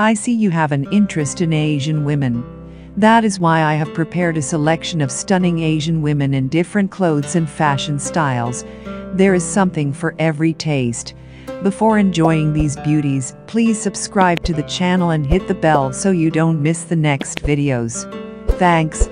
I see you have an interest in Asian women. That is why I have prepared a selection of stunning Asian women in different clothes and fashion styles. There is something for every taste. Before enjoying these beauties, please subscribe to the channel and hit the bell so you don't miss the next videos. Thanks.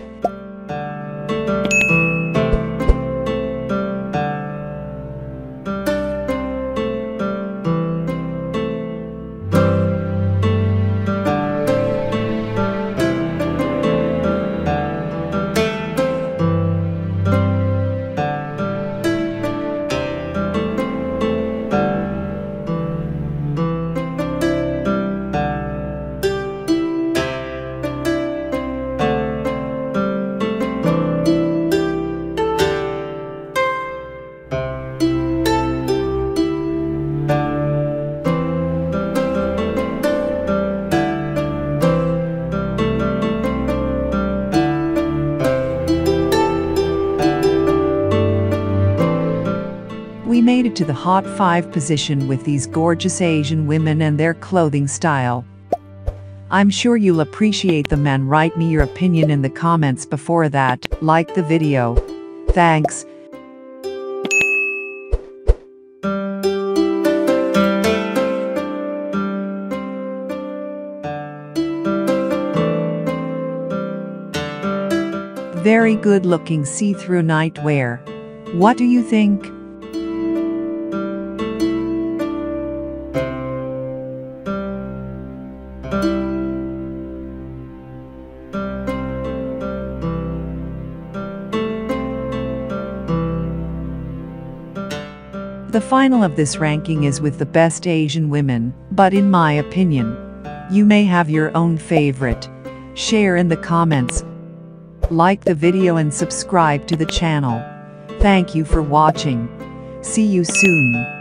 We made it to the hot 5 position with these gorgeous Asian women and their clothing style. I'm sure you'll appreciate them, and write me your opinion in the comments. Before that, like the video. Thanks. Very good looking see-through nightwear. What do you think? The final of this ranking is with the best Asian women, but in my opinion, you may have your own favorite. Share in the comments, like the video and subscribe to the channel. Thank you for watching. See you soon.